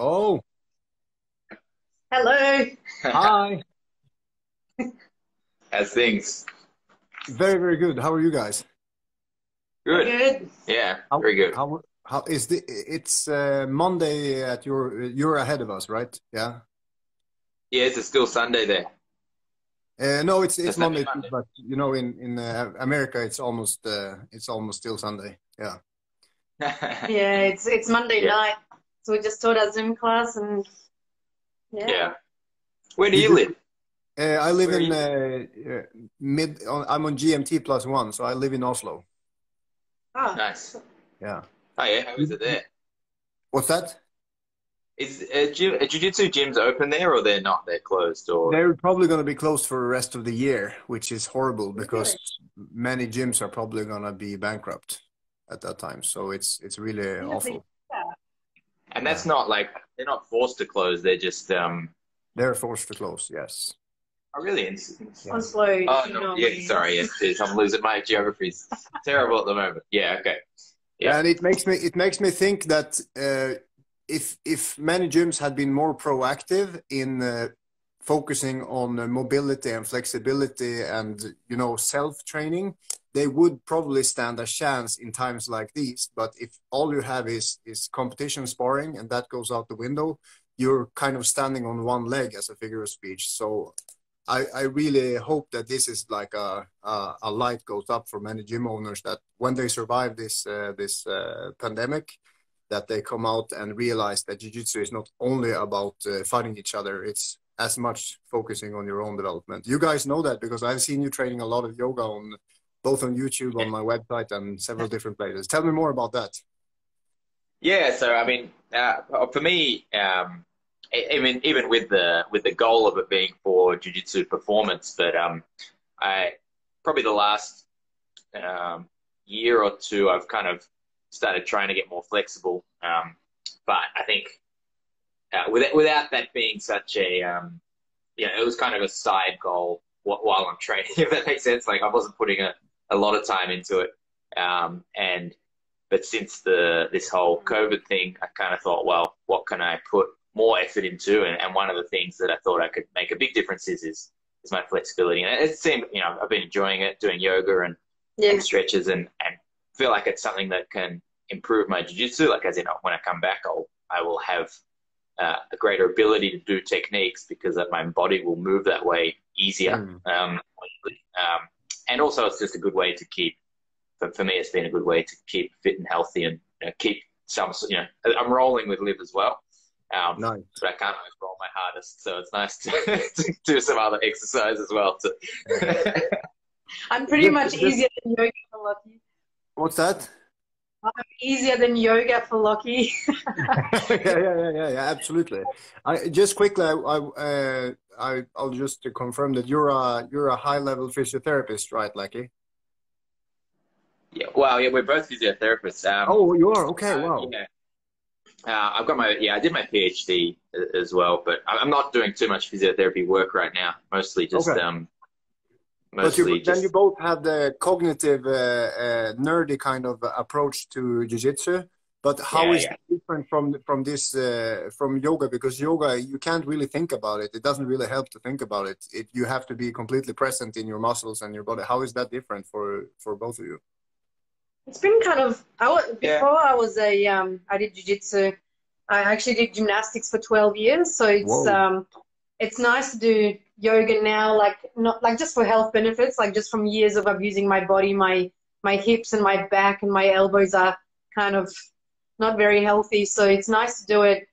Oh. Hello. Hi. How's things? Very, very good. How are you guys? Good. Good. Yeah, very good. How is the? It's Monday at your. You're ahead of us, right? Yeah. Yeah, it's still Sunday there. No, it's Monday, Monday, but you know, in America, it's almost still Sunday. Yeah. Yeah, it's Monday night, so we just taught our Zoom class and. Yeah. Yeah. Where do you live? I live in mid. I'm on GMT plus one, so I live in Oslo. Ah, nice. Yeah. Oh yeah, how is it there? What's that? Is Jiu-Jitsu gyms open there, or they're not? They're closed, or they're probably going to be closed for the rest of the year, which is horrible because many gyms are probably going to be bankrupt at that time. So it's really awful. And that's not like they're not forced to close. They're just they're forced to close. Yes. Oh really? Yeah. Oslo. Oh no, yeah. Sorry. Yes, geez, I'm losing my geography. It's terrible at the moment. Yeah. Okay. Yeah. And it makes me think that. If many gyms had been more proactive in focusing on mobility and flexibility and, you know, self-training, they would probably stand a chance in times like these. But if all you have is competition sparring and that goes out the window, you're kind of standing on one leg as a figure of speech. So I really hope that this is like a light goes up for many gym owners that when they survive this pandemic, that they come out and realize that Jiu-Jitsu is not only about fighting each other, it's as much focusing on your own development. You guys know that because I've seen you training a lot of yoga on both on YouTube, on my website, and several different places. Tell me more about that. Yeah, so I mean, for me, even with the goal of it being for Jiu-Jitsu performance, but I probably the last year or two, I've kind of started trying to get more flexible, but I think without that being such a, you know, it was kind of a side goal while I'm training, if that makes sense. Like I wasn't putting a lot of time into it, but since this whole COVID thing, I kind of thought, well, what can I put more effort into? And one of the things that I thought I could make a big difference is my flexibility, and it seemed, you know, I've been enjoying it, doing yoga and stretches and feel like it's something that can improve my jiu-jitsu. Like, as you know, when I come back, I will have a greater ability to do techniques because my body will move that way easier. And also, it's just a good way to keep. For me, it's been a good way to keep fit and healthy, and you know, keep some. You know, I'm rolling with live as well, nice. But I can't always roll my hardest, so it's nice to do some other exercise as well. I'm pretty much easier than yoga for Lucky. What's that? I'm easier than yoga for Lockie. yeah, absolutely. I'll just confirm that you're a high-level physiotherapist, right, Lucky? Yeah. Well, yeah, we're both physiotherapists. Oh, you are? Okay. Wow. Yeah. I've got I did my PhD as well, but I'm not doing too much physiotherapy work right now. Mostly just. Okay. Then you both have the cognitive, nerdy kind of approach to jiu-jitsu. But how is it different from yoga? Because yoga, you can't really think about it. It doesn't really help to think about it. You have to be completely present in your muscles and your body. How is that different for both of you? It's been kind of before I was I did jiu-jitsu. I actually did gymnastics for 12 years. So it's nice to do yoga now, like not like just for health benefits, like just from years of abusing my body. My hips and my back and my elbows are kind of not very healthy, so it's nice to do it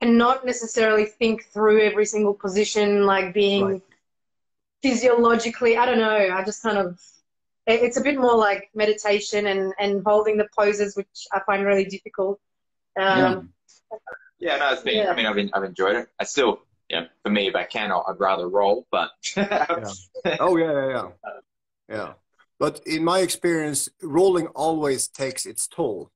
and not necessarily think through every single position, like being physiologically, I don't know, I just kind of, it's a bit more like meditation and holding the poses, which I find really difficult. I mean, I've enjoyed it. I still, yeah, for me, if I can, I'd rather roll, but... But in my experience, rolling always takes its toll.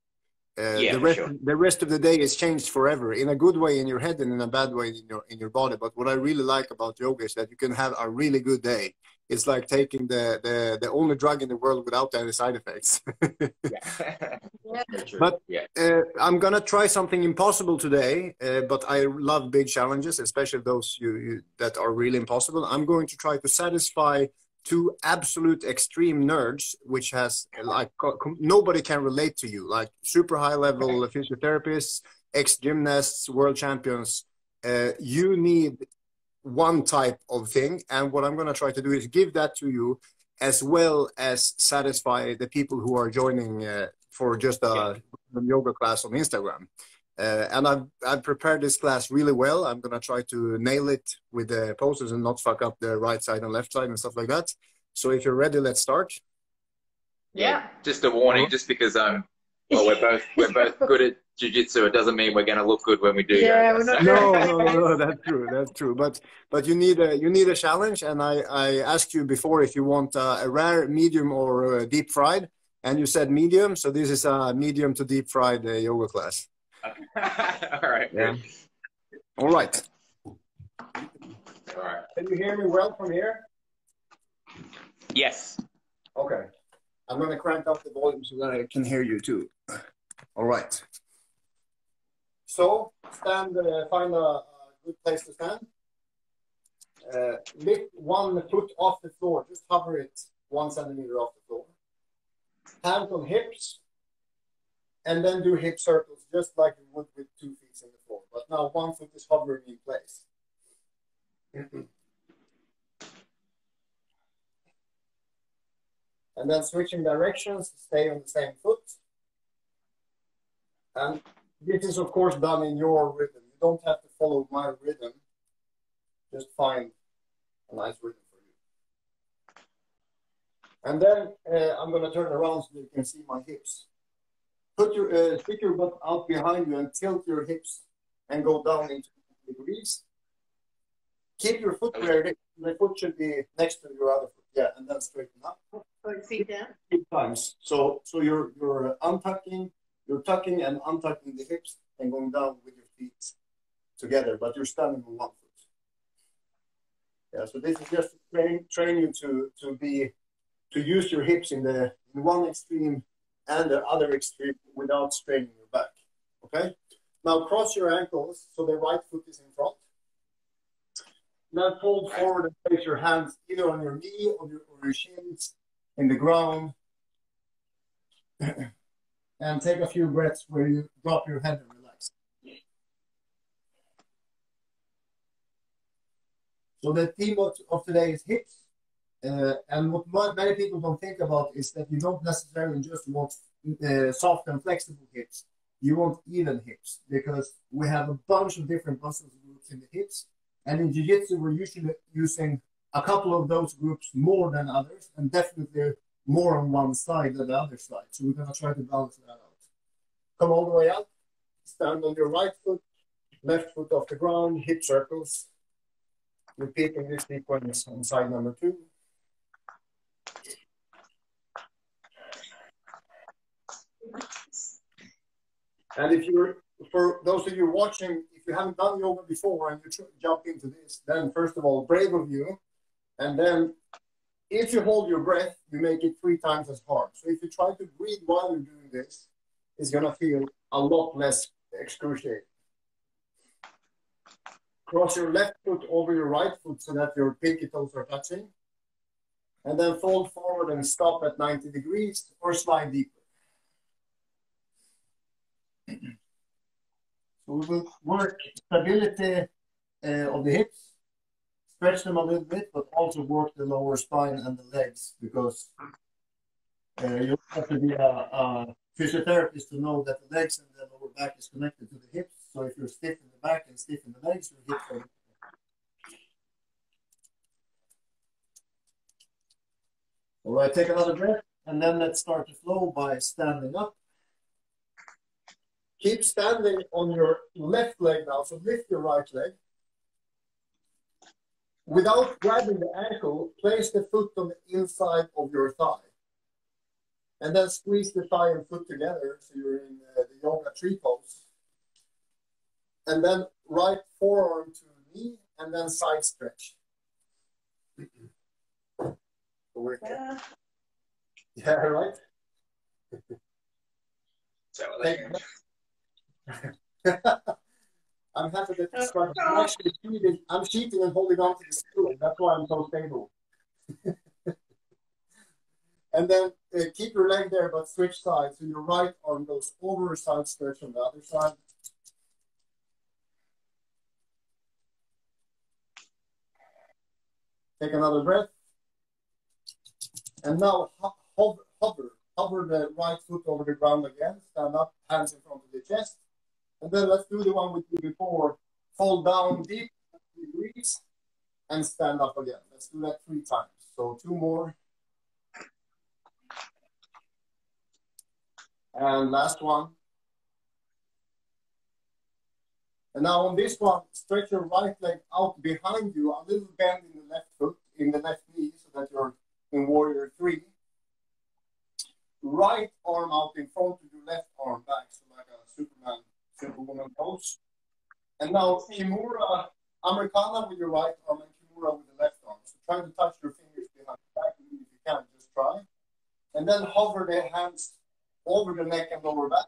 The rest of the day is changed forever, in a good way in your head and in a bad way in your body. But what I really like about yoga is that you can have a really good day. It's like taking the only drug in the world without any side effects. I'm gonna try something impossible today, but I love big challenges, especially those that are really impossible. I'm going to try to satisfy two absolute extreme nerds, which has like nobody can relate to you, like super high level physiotherapists, ex-gymnasts, world champions. You need one type of thing, and what I'm going to try to do is give that to you, as well as satisfy the people who are joining for just a yoga class on Instagram. And I've prepared this class really well. I'm going to try to nail it with the poses and not fuck up the right side and left side and stuff like that. So if you're ready, let's start. Yeah. Just a warning, just because we're both good at jiu-jitsu, it doesn't mean we're going to look good when we do. Yeah, no, that's true. That's true. But you need a challenge. And I asked you before if you want a rare, medium, or deep fried, and you said medium. So this is a medium to deep fried yoga class. All right. Yeah. All right. All right. Can you hear me well from here? Yes. Okay. I'm going to crank up the volume so that I can hear you too. All right. So find a good place to stand. Lift one foot off the floor. Just hover it 1 centimeter off the floor. Hands on hips. And then do hip circles, just like you would with 2 feet in the floor. But now one foot is hovering in place. And then switching directions, stay on the same foot. And this is, of course, done in your rhythm. You don't have to follow my rhythm. Just find a nice rhythm for you. And then I'm going to turn around so you can see my hips. Stick your butt out behind you and tilt your hips and go down into 90 degrees. Keep your foot where it is. The foot should be next to your other foot. Yeah, and then straighten up. Times. So you're untucking, you're tucking and untucking the hips and going down with your feet together, but you're standing on one foot. Yeah. So this is just train you to use your hips in one extreme and the other extreme without straining your back, okay? Now cross your ankles so the right foot is in front. Now fold forward and place your hands either on your knee or your shins in the ground. And take a few breaths where you drop your head and relax. So the theme of today is hips. And what many people don't think about is that you don't necessarily just want soft and flexible hips. You want even hips, because we have a bunch of different muscle groups in the hips. And in Jiu-Jitsu, we're usually using a couple of those groups more than others, and definitely more on one side than the other side. So we're going to try to balance that out. Come all the way up. Stand on your right foot, left foot off the ground, hip circles. Repeating this sequence on side number two. And for those of you watching, if you haven't done yoga before and you jump into this, then first of all, brave of you. And then if you hold your breath, you make it 3 times as hard. So if you try to breathe while you're doing this, it's going to feel a lot less excruciating. Cross your left foot over your right foot so that your pinky toes are touching. And then fold forward and stop at 90 degrees or slide deeper. So we will work stability of the hips, stretch them a little bit, but also work the lower spine and the legs, because you have to be a physiotherapist to know that the legs and the lower back is connected to the hips. So if you're stiff in the back and stiff in the legs, your hips are. All right, take another breath, and then let's start the flow by standing up. Keep standing on your left leg now, so lift your right leg. Without grabbing the ankle, place the foot on the inside of your thigh. And then squeeze the thigh and foot together, so you're in the yoga tree pose. And then right forearm to knee, and then side stretch. Yeah. Yeah, right? So, I'm happy that it's right. I'm actually cheating. I'm cheating and holding on to the stool. That's why I'm so stable. And then keep your leg there, but switch sides. So your right arm goes over a side stretch on the other side. Take another breath. And now hover the right foot over the ground again. Stand up, hands in front of the chest. And then let's do the one we did before. Fold down deep, 3 degrees, and stand up again. Let's do that 3 times. So 2 more. And last one. And now on this one, stretch your right leg out behind you, a little bend in the left foot, in the left knee, so that you're in warrior 3. Right arm out in front of your left arm back, so like a Superman, Superwoman pose. And now Kimura, Americana with your right arm and Kimura with the left arm. So try to touch your fingers behind your back, if you can, just try. And then hover the hands over the neck and lower back,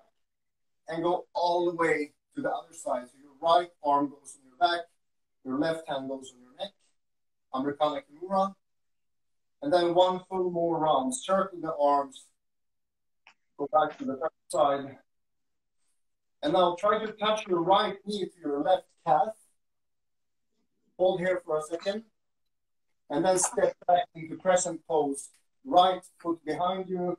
and go all the way to the other side. So your right arm goes on your back, your left hand goes on your neck, Americana Kimura, and then 1 full more round, circle the arms, go back to the other side, and now try to touch your right knee to your left calf, hold here for a second, and then step back into crescent pose, right foot behind you,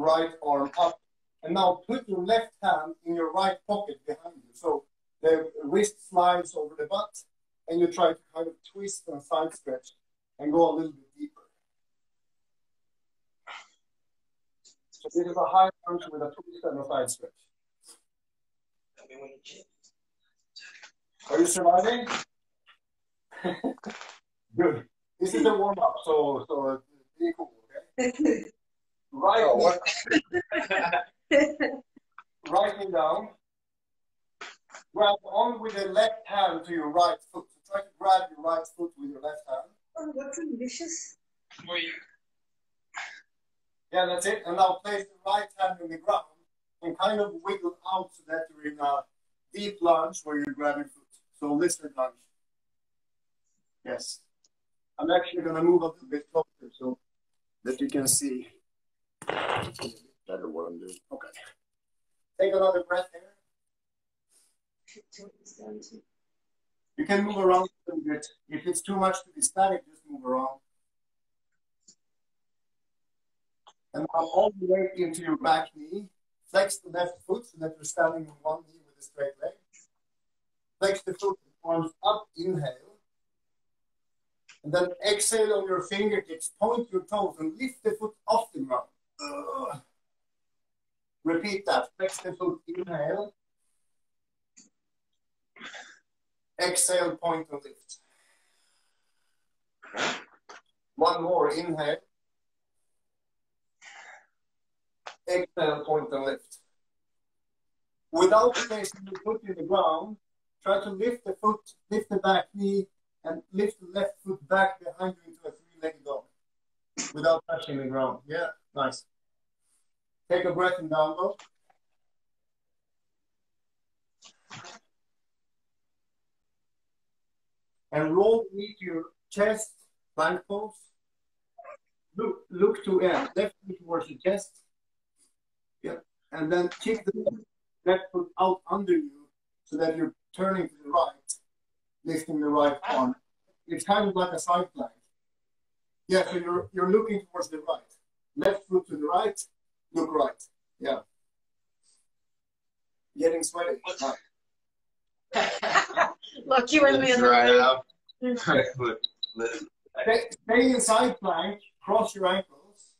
right arm up, and now put your left hand in your right pocket behind you. So the wrist slides over the butt, and you try to kind of twist and side stretch and go a little bit deeper. So this is a high punch with a twist and a side stretch. Are you surviving? Good. This is a warm up, so be cool, okay? Right, right knee down. Grab on with the left hand to your right foot. So try to grab your right foot with your left hand. Oh, that's ambitious. Yeah, that's it. And now place the right hand on the ground and kind of wiggle out so that you're in a deep lunge where you're grabbing foot. So lizard lunge. Yes. I'm actually going to move a little bit closer so that you can see. Better what I'm doing. Okay. Take another breath there. You can move around a little bit. If it's too much to be static, just move around. And now all the way into your back knee. Flex the left foot so that you're standing on one knee with a straight leg. Flex the foot, arms up, inhale. And then exhale on your fingertips, point your toes, and lift the foot off the ground. Repeat that. Flex the foot, inhale. Exhale, point and lift. 1 more, inhale. Exhale, point and lift. Without placing the foot in the ground, try to lift the foot, lift the back knee, and lift the left foot back behind you into a 3-legged dog without touching the ground. Yeah, nice. Take a breath in down low. And roll beneath your chest, plank pose. Look to end, left foot towards the chest. Yeah. And then kick the left foot out under you so that you're turning to the right, lifting the right arm. It's kind of like a side plank. Yeah, so you're looking towards the right. Left foot to the right, look right. Yeah. Getting sweaty. Look, you and me in the room. Stay in side plank, cross your ankles,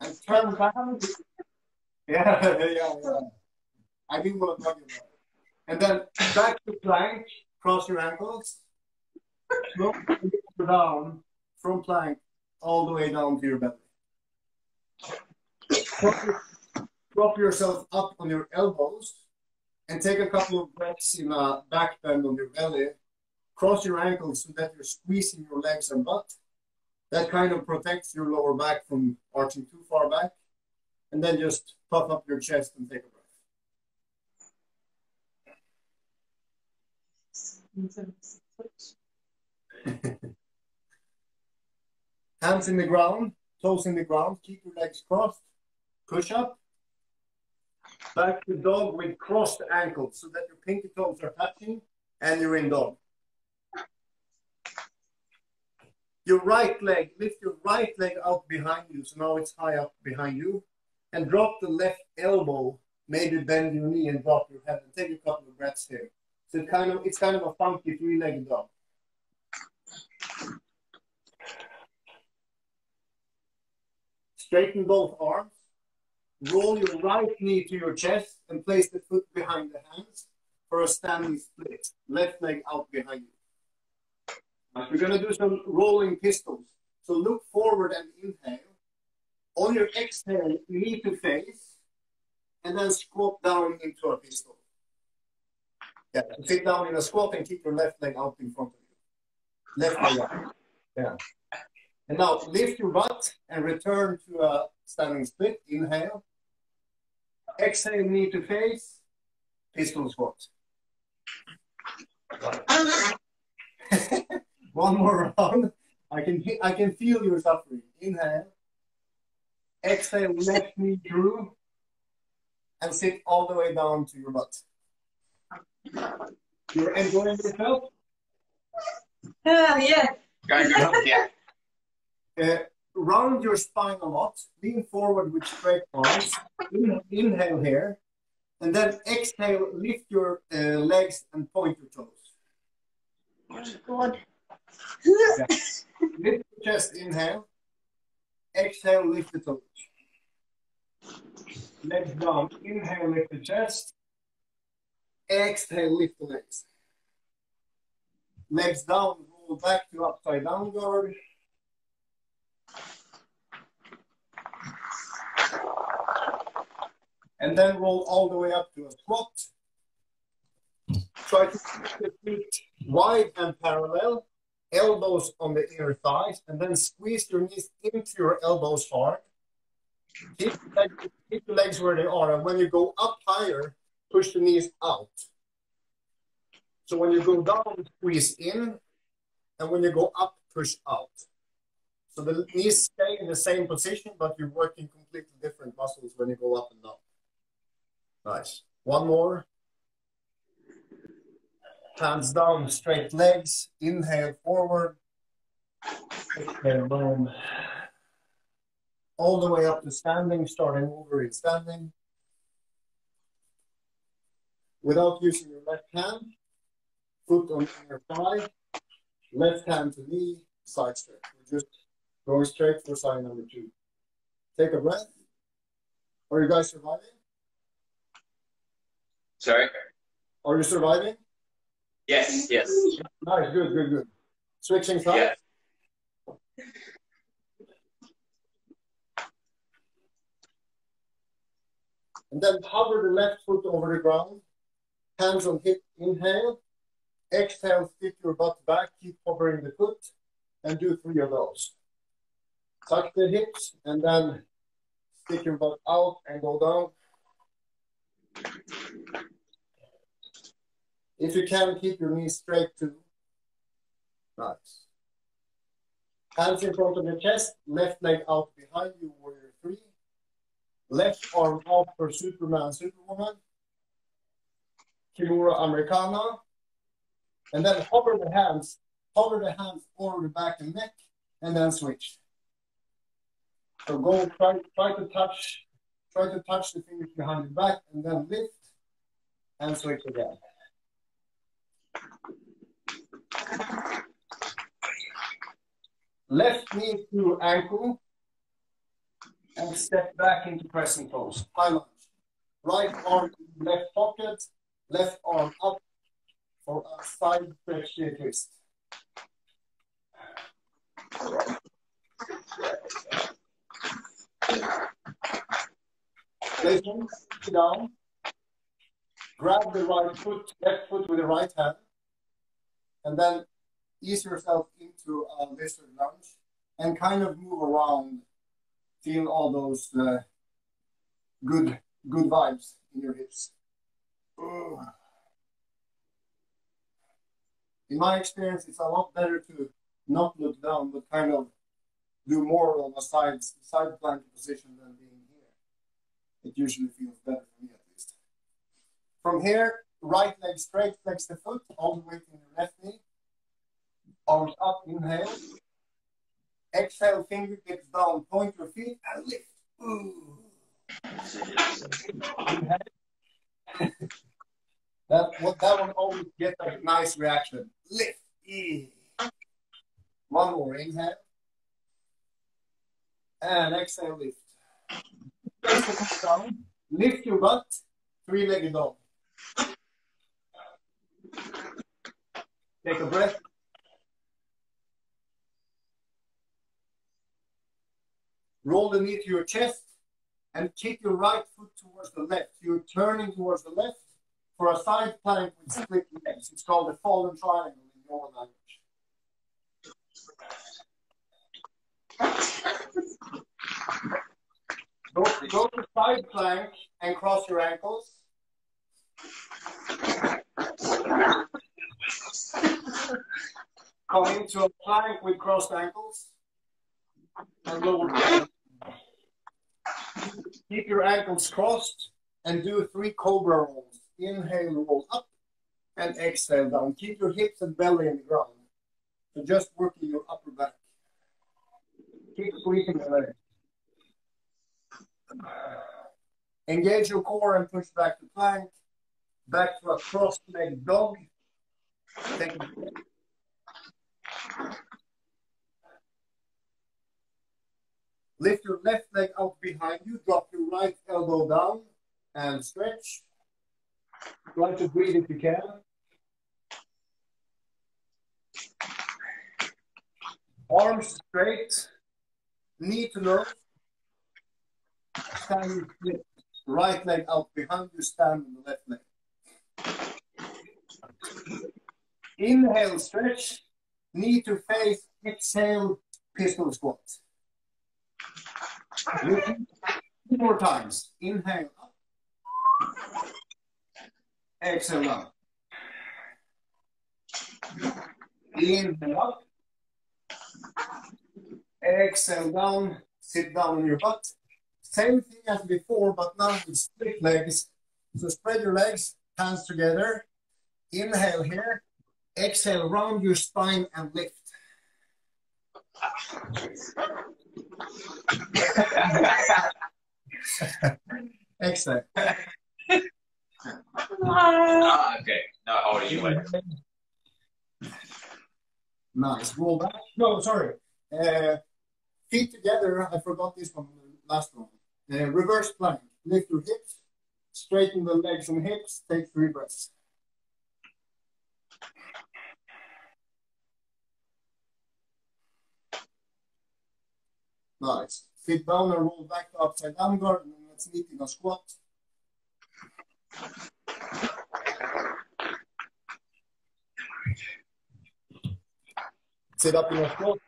and turn back. Yeah. I didn't want to talk about it. And then back to plank, cross your ankles, slow down from plank all the way down to your belly. prop yourself up on your elbows and take a couple of breaths in a back bend on your belly. Cross your ankles so that you're squeezing your legs and butt. That kind of protects your lower back from arching too far back. And then just puff up your chest and take a breath. Hands in the ground, toes in the ground, keep your legs crossed, push up. Back to dog with crossed ankles so that your pinky toes are touching and you're in dog. Your right leg, lift your right leg out behind you, so now it's high up behind you. And drop the left elbow, maybe bend your knee and drop your head and take a couple of breaths here. So it's kind of a funky three-legged dog. Straighten both arms. Roll your right knee to your chest and place the foot behind the hands for a standing split. Left leg out behind you. We're going to do some rolling pistols. So look forward and inhale. On your exhale, knee to face, and then squat down into a pistol. Yeah, sit down in a squat and keep your left leg out in front of you. Left leg out. Yeah. And now lift your butt and return to a standing split. Inhale. Exhale, knee to face, pistol squat. One more round. I can feel your suffering. Inhale. Exhale, left knee through, and sit all the way down to your butt. You're enjoying yourself? Yeah. Yeah. Round your spine a lot. Lean forward with straight arms. Inhale here, and then exhale. Lift your legs and point your toes. Oh God. Yeah. Lift your chest. Inhale. Exhale. Lift the toes. Legs down. Inhale. Lift the chest. Exhale. Lift the legs. Legs down. Roll back to upside down guard. And then roll all the way up to a squat. Try to keep the feet wide and parallel, elbows on the inner thighs, and then squeeze your knees into your elbows hard. Keep the legs where they are, and when you go up higher, push the knees out. So when you go down, squeeze in, and when you go up, push out. So the knees stay in the same position, but you're working completely different muscles when you go up and down. Nice. One more. Hands down, straight legs. Inhale forward. Exhale down. All the way up to standing, starting over in standing. Without using your left hand, foot on inner thigh, left hand to knee, side stretch. We're just going straight for side number two. Take a breath. Are you guys surviving? Sorry? Are you surviving? Yes, yes. Nice, good, good, good. Switching sides? Yeah. And then hover the left foot over the ground. Hands on hip, inhale. Exhale, stick your butt back, keep hovering the foot, and do three of those. Tuck the hips, and then stick your butt out and go down. If you can, keep your knees straight too. Nice. Hands in front of your chest, left leg out behind you, warrior three. Left arm out for Superman, Superwoman. Kimura, Americana. And then hover the hands over the back and neck, and then switch. So go, try to touch the fingers behind your back, and then lift, and switch again. Left knee to ankle, and step back into crescent pose. High lunge. Right arm in left pocket, left arm up for a side stretch here twist. Leggings, sit down. Grab the right foot, left foot with the right hand. And then ease yourself into a lizard lunge. And kind of move around. Feel all those good vibes in your hips. Ugh. In my experience, it's a lot better to not look down, but kind of do more of a side plank position than being here. It usually feels better for me, at least. From here, right leg straight, flex the foot, all the weight in the left knee. Arms up, inhale. Exhale, fingertips down, point your feet and lift. Ooh. Inhale. That one always gets a nice reaction. Lift. One more. Inhale. And exhale, lift. Down. Lift your butt. Three-legged dog. Take a breath. Roll the knee to your chest and kick your right foot towards the left. You're turning towards the left for a side plank with split legs. It's called the fallen triangle in your language. Go to side plank and cross your ankles. Come into a plank with crossed ankles and lower down. Keep your ankles crossed and do 3 cobra rolls. Inhale, roll up, and exhale down. Keep your hips and belly in the ground. So just working your upper back. Keep squeezing the legs. Engage your core and push back to plank. Back to a cross-legged dog. Take a breath. Lift your left leg out behind you, drop your right elbow down, and stretch. Try to breathe if you can. Arms straight, knee to nose. Standing split, right leg out behind you, stand on the left leg. Inhale, stretch, knee to face, exhale, pistol squat. 2 more times. Inhale up. Exhale up. Inhale up. Exhale down. Sit down on your butt. Same thing as before, but now with split legs. So spread your legs, hands together. Inhale here. Exhale, round your spine and lift. Excellent. Okay. No, oh, anyway. Nice. Roll back. No, sorry. Feet together. I forgot this one. Last one. Reverse plank. Lift your hips. Straighten the legs and hips. Take 3 breaths. Nice. Sit down and roll back to upside down guard, and let's meet in a squat. Sit up in a squat.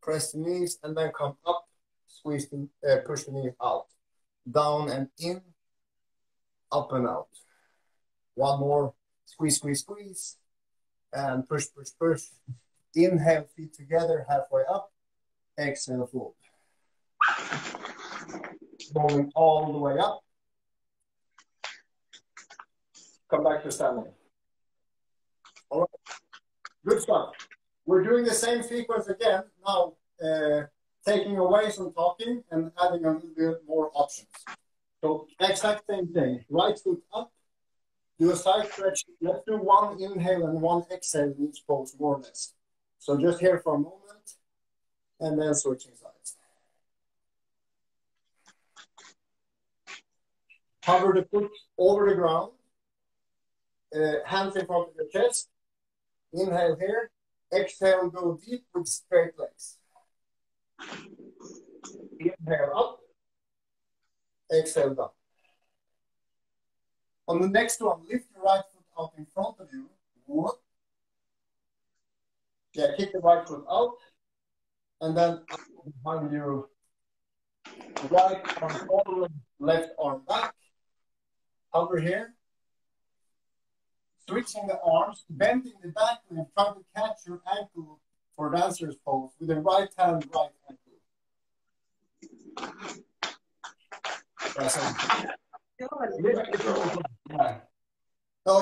Press the knees, and then come up. Squeeze the push the knees out, down and in, up and out. One more. Squeeze, squeeze, squeeze. And push, push, push. Inhale, feet together, halfway up. Exhale, fold. Rolling all the way up. Come back to standing. All right. Good stuff. We're doing the same sequence again. Now, taking away some talking and adding a little bit more options. So, exact same thing. Right foot up. Do a side stretch. Let's do 1 inhale and 1 exhale in each pose, more or less. So just here for a moment, and then switching sides. Hover the foot over the ground. Hands in front of your chest. Inhale here. Exhale, go deep with straight legs. Inhale up. Exhale down. On the next one, lift your right foot out in front of you. Whoop. Yeah, kick the right foot out. And then behind you. Right arm forward, left arm back. Over here. Switching the arms, bending the back leg, trying to catch your ankle for dancer's pose with the right hand, right ankle. No,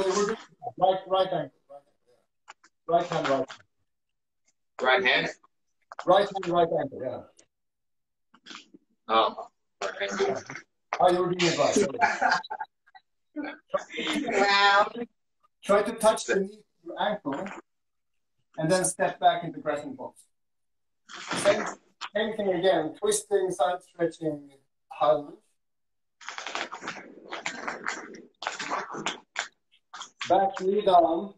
you were doing right ankle. Right hand, right ankle. Right hand? Right hand, right ankle, yeah. Oh, right ankle. How you were doing it right. Wow. Try to touch the knee to your ankle and then step back into crescent pose. Same thing again, twisting, side stretching, high lunge. Back knee down,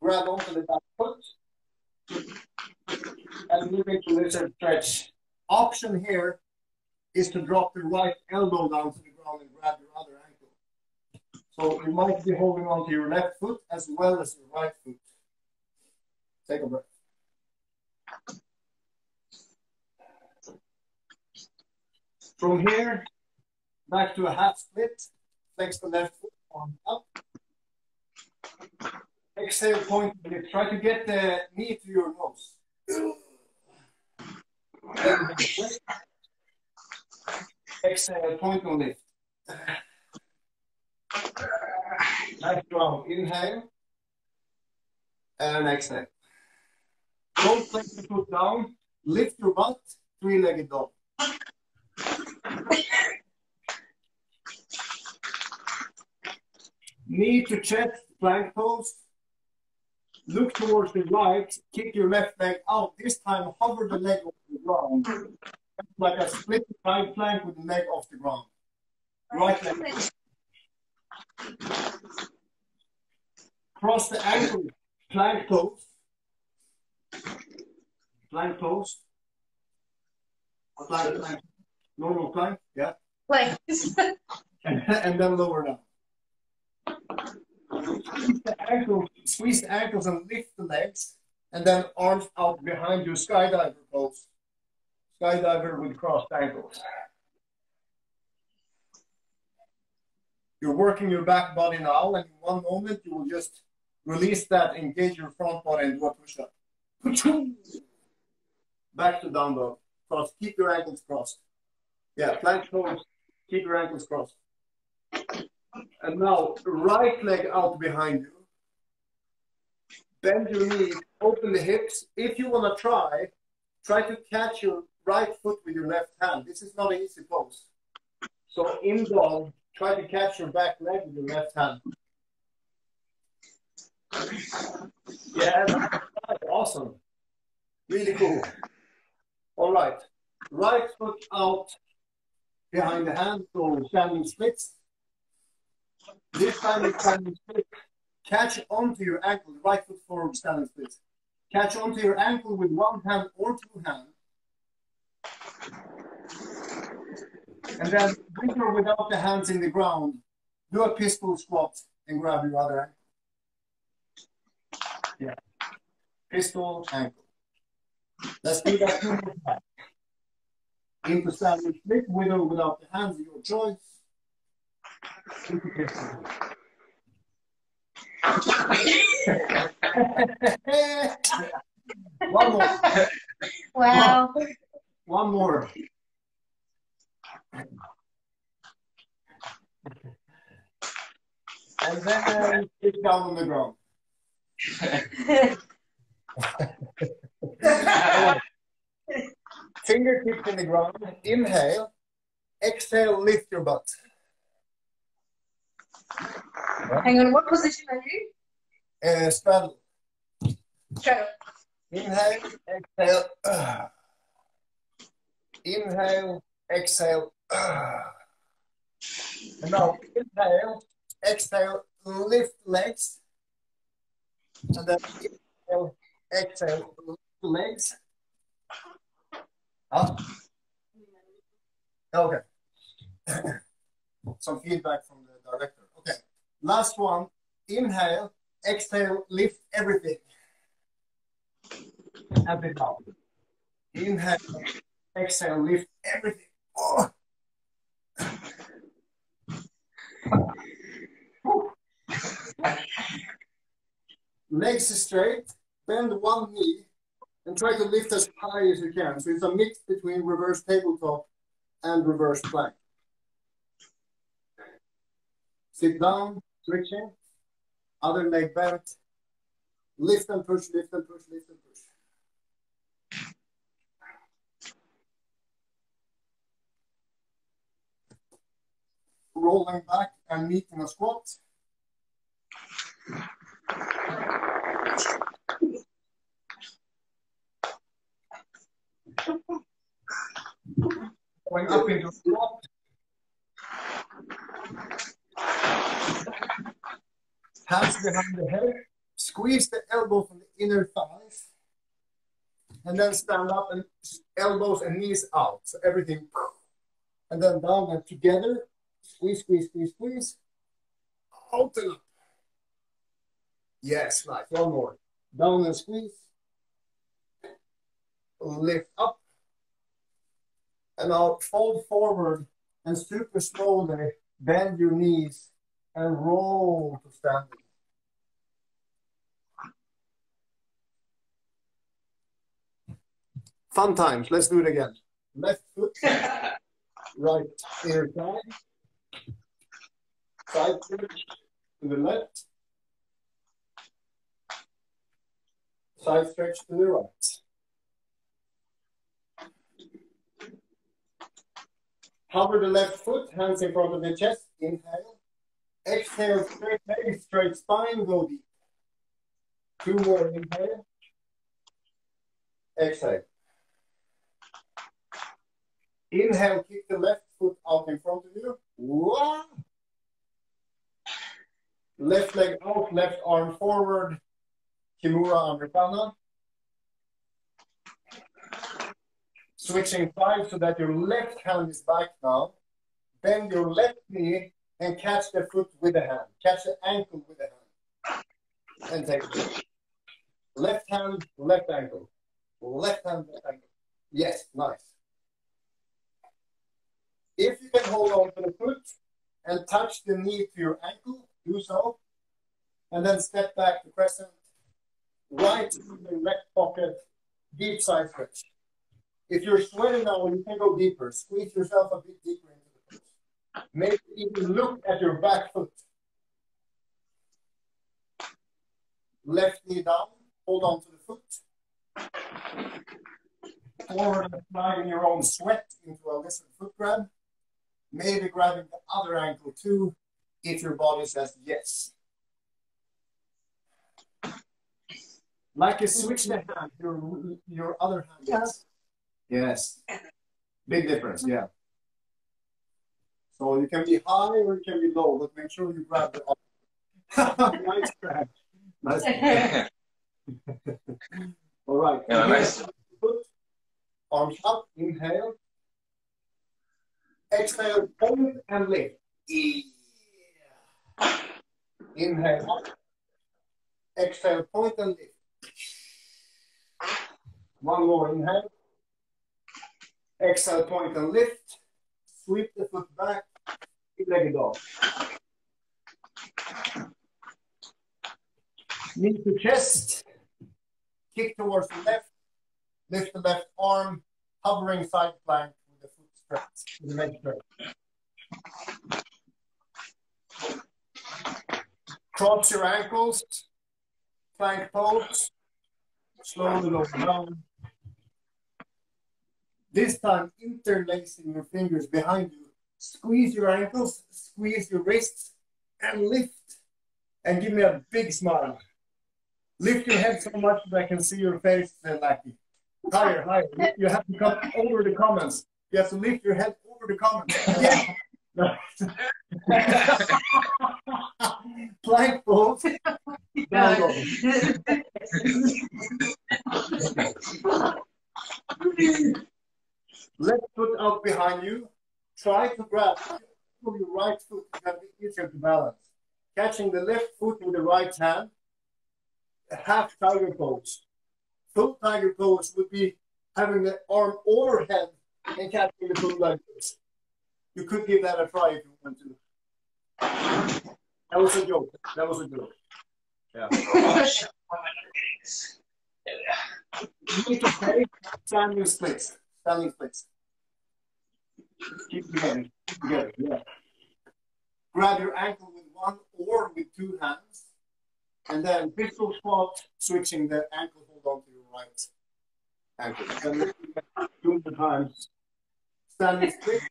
grab onto the back foot and move into lizard stretch. Option here is to drop the right elbow down to the ground and grab your other ankle. So you might be holding on to your left foot as well as your right foot. Take a breath. From here, back to a half split. Flex the left foot, arm up. Exhale, point the hip. Try to get the knee to your nose. Exhale, point on lift. Back down, inhale, and exhale. Don't flex the foot down, lift your butt, three-legged dog. Knee to chest, plank pose. Look towards the right, kick your left leg out. This time, hover the leg off the ground. Like a split side plank with the leg off the ground. Right leg. Cross the ankle, plank pose. Plank pose. Plank. Normal plank, yeah. Plank. And then lower down. Squeeze the ankles and lift the legs. And then arms out behind you, skydiver pose. Skydiver with crossed ankles. You're working your back body now, and in one moment you will just release that, engage your front body, and do a push-up. Back to down dog. Cross. Keep your ankles crossed. Yeah, plank pose. Keep your ankles crossed. And now, right leg out behind you. Bend your knee, open the hips. If you want to try to catch your right foot with your left hand. This is not an easy pose. So in dog, try to catch your back leg with your left hand. Yeah, that's awesome. Really cool. All right. Right foot out behind the hand, so standing splits. This time it's standing split. Catch onto your ankle, right foot forward, standing split. Catch onto your ankle with one hand or two hands. And then, with or without the hands in the ground, do a pistol squat and grab your other ankle. Yeah. Pistol ankle. Let's do that 2 more times. Into standing split, with or without the hands, your choice. One more. Wow. One more. And then sit down on the ground. Fingertips in the ground. Inhale. Exhale, lift your butt. Hang on, what position are you? Straddle. Straddle. Inhale, exhale. Inhale, exhale. And now, inhale, exhale, lift legs. And then, inhale, exhale, lift legs. Up. Okay. Some feedback from the director. Okay. Last one. Inhale, exhale, lift everything. Happy now. Inhale, exhale, lift everything. Oh. Legs straight, bend one knee, and try to lift as high as you can. So it's a mix between reverse tabletop and reverse plank. Sit down, stretching. Other leg bent. Lift and push, lift and push, lift and push. Rolling back and meeting a squat. Going up into a squat. Hands behind the head. Squeeze the elbow from the inner thighs. And then stand up and elbows and knees out. So everything. And then down and together. Squeeze, squeeze, squeeze, squeeze. Out and up. Yes, nice. One more. Down and squeeze. Lift up. And now fold forward and super slowly bend your knees and roll to standing. Fun times. Let's do it again. Left foot, right inner thigh. Side foot to the left. Side stretch to the right. Hover the left foot, hands in front of the chest. Inhale. Exhale, straight leg, straight spine, go deep. Two more, inhale. Exhale. Inhale, kick the left foot out in front of you. One. Left leg out, left arm forward. Kimura, Americana. Switching sides so that your left hand is back now. Bend your left knee and catch the foot with the hand. Catch the ankle with the hand. And take it. Left hand, left ankle. Left hand, left ankle. Yes, nice. If you can hold on to the foot and touch the knee to your ankle, do so. And then step back to crescent. Right to the left pocket, deep side stretch. If you're sweating now, you can go deeper. Squeeze yourself a bit deeper into the foot. Maybe even look at your back foot. Left knee down. Hold on to the foot. Forward and fly in your own sweat into a listen foot grab. Maybe grabbing the other ankle too, if your body says yes. Like you switch the hand, your other hand. Yes. Yes. Big difference, yeah. So you can be high or you can be low, but make sure you grab the other. Nice grab. Nice grab. All right. Yeah, nice. Arms up, inhale. Exhale, hold and lift. Yeah. Inhale up. Exhale, point and lift. One more inhale. Exhale, point and lift. Sweep the foot back. Leg dog. Knee to chest. Kick towards the left. Lift the left arm. Hovering side plank with the foot stretch. The leg stretch. Cross your ankles. Plank pose. Slowly look down. This time, interlacing your fingers behind you. Squeeze your ankles, squeeze your wrists, and lift. And give me a big smile. Lift your head so much that I can see your face. And like higher, higher. You have to come over the comments. You have to lift your head over the comments. Yeah. Plank pose. Left foot out behind you, try to grab with your right foot, it's going to be easier to balance. Catching the left foot with the right hand, half tiger pose. Full tiger pose would be having the arm overhead and catching the foot like this. You could give that a try if you want to. That was a joke. That was a joke. Yeah. You need to play standing splits. Standing splits. Keep going. Keep going. Yeah. Grab your ankle with one or with two hands. And then pistol squat, switching the ankle hold on to your right ankle. Then two more times. Standing splits.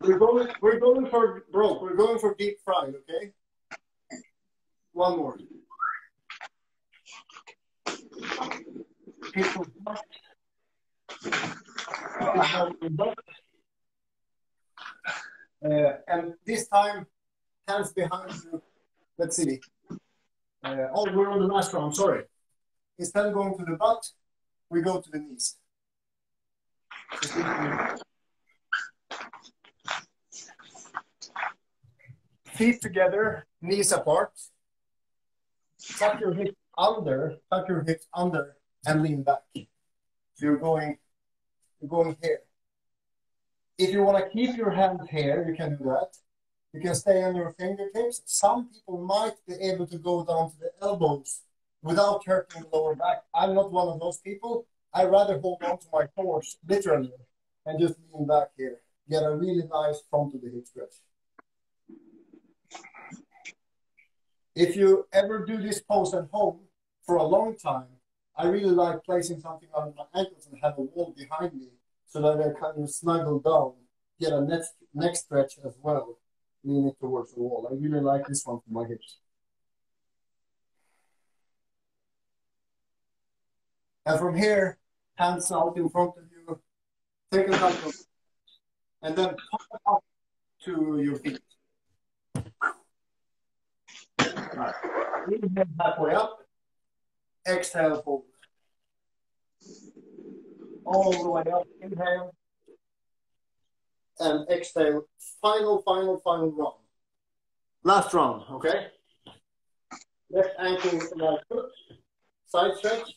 We're going for broke. We're going for deep fry, okay? One more. Pistol squat. And this time, hands behind you. Let's see. We're on the last round, sorry. Instead of going to the butt, we go to the knees. Feet together, knees apart. Tuck your hips under, and lean back. So you're going here. If you want to keep your hand here, you can do that. You can stay on your fingertips. Some people might be able to go down to the elbows without hurting the lower back. I'm not one of those people. I rather hold on to my toes, literally, and just lean back here. Get a really nice front of the hip stretch. If you ever do this pose at home for a long time, I really like placing something on my ankles and have a wall behind me so that I kind of snuggle down, get a neck stretch as well, leaning towards the wall. I really like this one for my hips. And from here, hands out in front of you, take a couple, and then pop up to your feet. Right. Inhale halfway up. Exhale forward. All the way up. Inhale. And exhale. Final round. Last round, okay? Left ankle to left foot. Side stretch.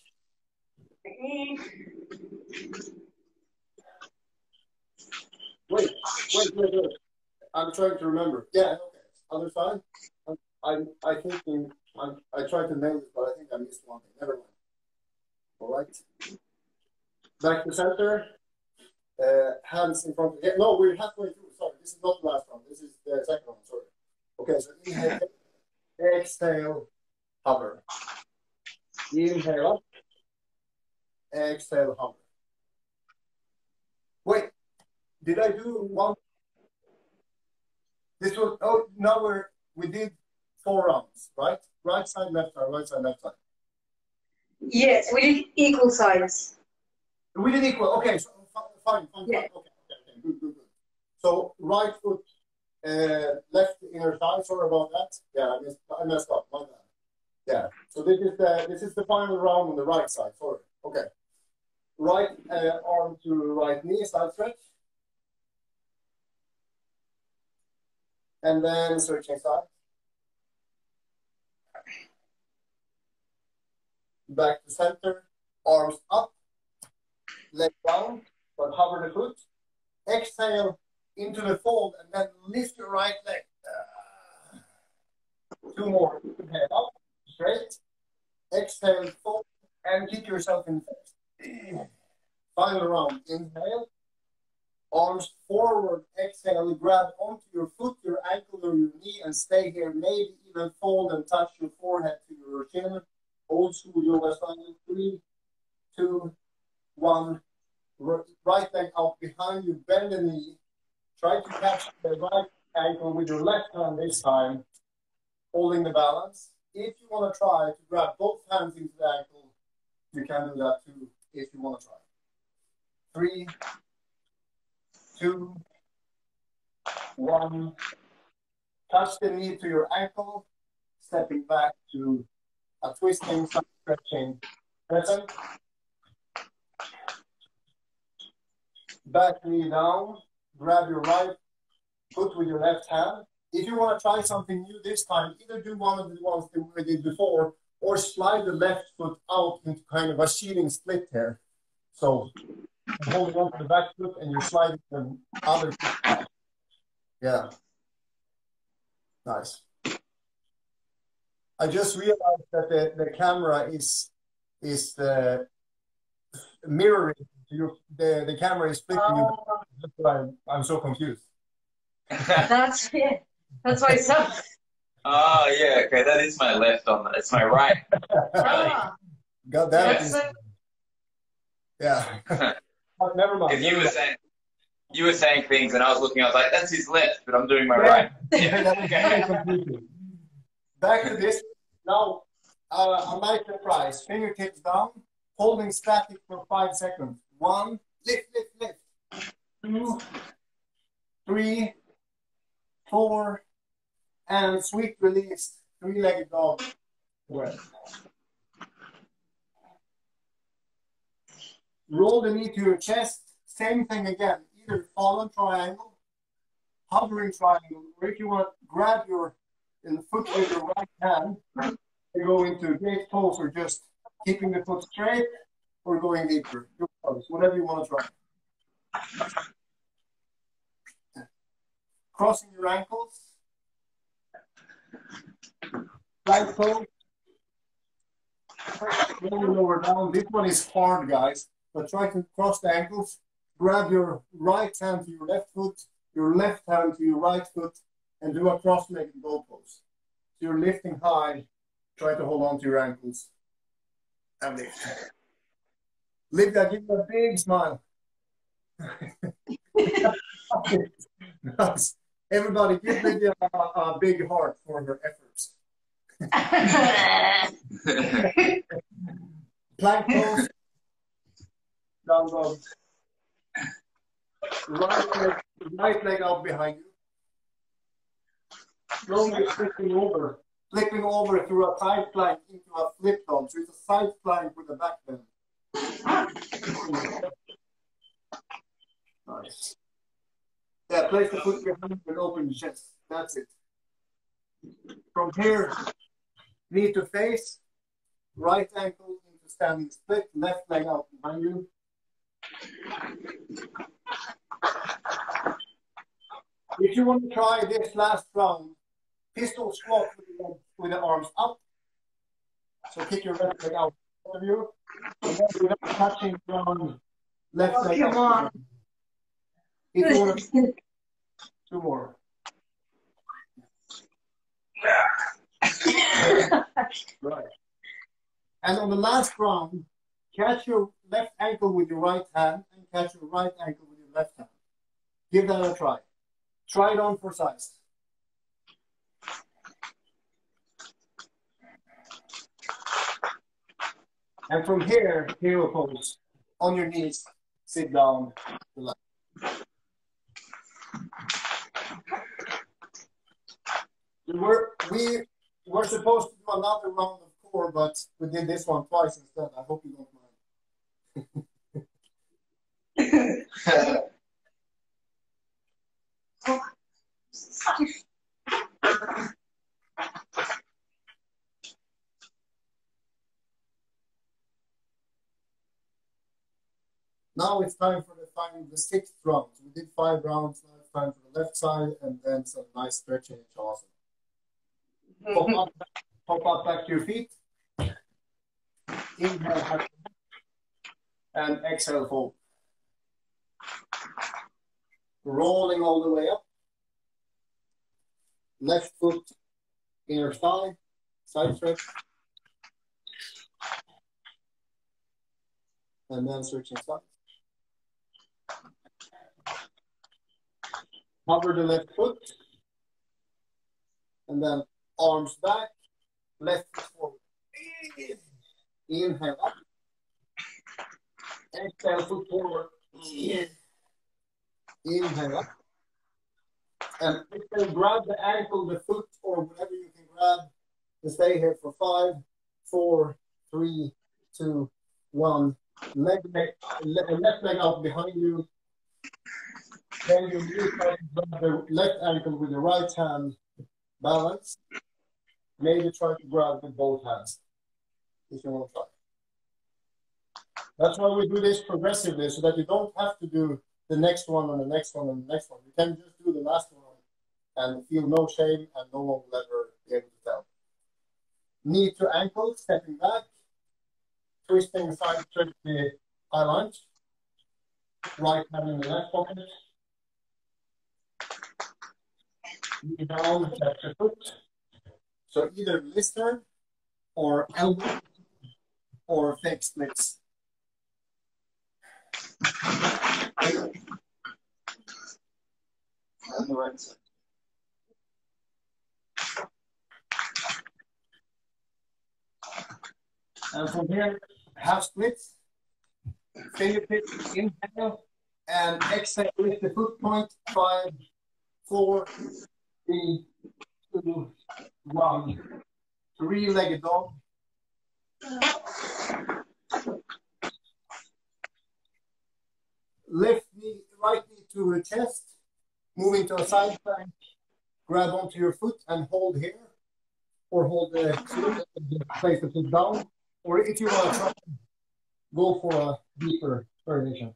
Wait. I'm trying to remember. Yeah, okay. Other side. I tried to nail it, but I think I missed one thing. Never mind. All right. Back to center. Hands in front of you. No, we're halfway through. Sorry, this is not the last one. This is the second one. Sorry. Okay, so inhale. Exhale. Hover. Inhale up. Exhale. Hover. Wait. Did I do one? This was... Oh, now we did... 4 rounds, right? Right side, left side, right side, left side. Yes, we did equal sides. We did equal, okay, so fine. Yeah. Okay, good. So right foot, left inner thigh, sorry about that. Yeah, I messed up, my bad. Yeah, so this is the final round on the right side, sorry. Okay. Right arm to right knee, side stretch. And then switching side. Back to center, arms up, leg down, but hover the foot. Exhale into the fold and then lift your right leg. 2 more. Inhale up, straight. Exhale, fold, and kick yourself in the face. Final round. Inhale. Arms forward. Exhale, grab onto your foot, your ankle, or your knee, and stay here. Maybe even fold and touch your forehead to your chin. Old school yoga style. 3, 2, 1. Right leg out behind you. Bend the knee. Try to catch the right ankle with your left hand this time. Holding the balance. If you want to try to grab both hands into the ankle, you can do that too if you want to try. 3, 2, 1. Touch the knee to your ankle. Stepping back to a twisting, side stretching, present. back knee down, grab your right foot with your left hand. If you want to try something new this time, either do one of the ones that we did before, or slide the left foot out into kind of a shielding split here. So hold on to the back foot and you slide the other foot out. Yeah. Nice. I just realized that the camera is mirroring you. The camera is flicking you. I'm so confused. That's it. That's why so. Oh yeah, okay. That is my left on that. It's my right. Got that. Yeah. Oh, never mind. If you were saying things, and I was looking, I was like, "That's his left," but I'm doing my right. Yeah. Back to this now. I like the prize. Fingertips down, holding static for 5 seconds. 1, lift, lift, lift. 2, 3, 4, and sweep release. Three-legged dog. Roll the knee to your chest. Same thing again. Either fallen triangle, hovering triangle, or if you want to grab your foot with your right hand, you go into great pose, or just keeping the foot straight, or going deeper. Your pose, whatever you want to try. Crossing your ankles. Right pose. Lower down. This one is hard, guys, but try to cross the ankles. Grab your right hand to your left foot, your left hand to your right foot, and do a cross-legged bow pose. So you're lifting high, try to hold on to your ankles, and lift. Lift that, give you a big smile. Nice. Everybody, give me a big heart for your efforts. Plank pose. Down dog. Right leg out behind you. Slowly flipping over through a side plank into a flip dog. So it's a side plank with a back bend. Nice. Yeah, place the foot behind and open the chest. That's it. From here, knee to face, right ankle into standing split, left leg out behind you. If you want to try this last round, pistol squat with the arms up. So kick your left leg out of you. And then without touching down, left leg out. Come on. If you want to, 2 more. Right. And on the last round, catch your left ankle with your right hand and catch your right ankle with your left hand. Give that a try. Try it on for size. And from here, hero pose. On your knees, sit down, relax. We were supposed to do another round of core, but we did this one twice instead. I hope you don't mind. Now it's time for the final, the 6th round. We did 5 rounds. Now it's time for the left side, and then some nice stretching. It's awesome. Pop up back to your feet. Inhale back and exhale fold. Rolling all the way up. Left foot, inner thigh, side stretch. And then switching sides. Cover the left foot. And then arms back, left foot forward. Inhale up. Exhale foot forward. Inhale up. And exhale, grab the ankle, the foot, or whatever you can grab. And stay here for 5, 4, 3, 2, 1. Left leg up behind you. Then you grab the left ankle with the right hand, balance. Maybe try to grab with both hands, if you want to try. That's why we do this progressively, so that you don't have to do the next one and the next one and the next one. You can just do the last one and feel no shame, and no one will ever be able to tell. Knee to ankle, stepping back, twisting side, stretch the high lunge, right hand in the left pocket, knee down, step to foot. So either blister or elbow or fake splits. On the right side. And from here, half splits, fingertips, inhale, and exhale with the foot point. 5, 4, 3, 2, 1. Three-legged dog. Left knee, right knee to the chest. Moving to a side plank. Grab onto your foot and hold here. Or hold the foot and place the foot down. Or if you want to try, go for a deeper variation.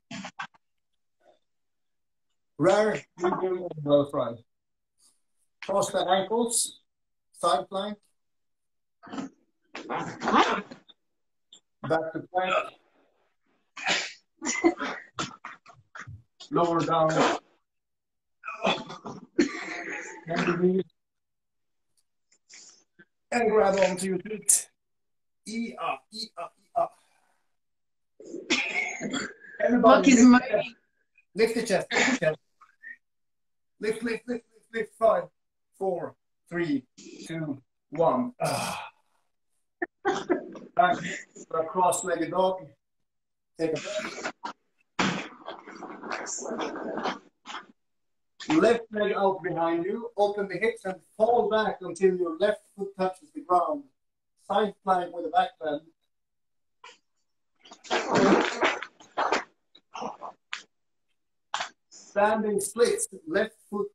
Rear, medium, and low fly. Cross the ankles, side plank. Back to plank. Lower down. And grab onto your feet. E-up. Everybody lift, lift the chest. Lift. 5, 4, 3, 2, 1. Back for a cross-legged dog. Take a breath. Left leg out behind you. Open the hips and fall back until your left foot touches the ground. Side plank with a back bend. Standing splits, left foot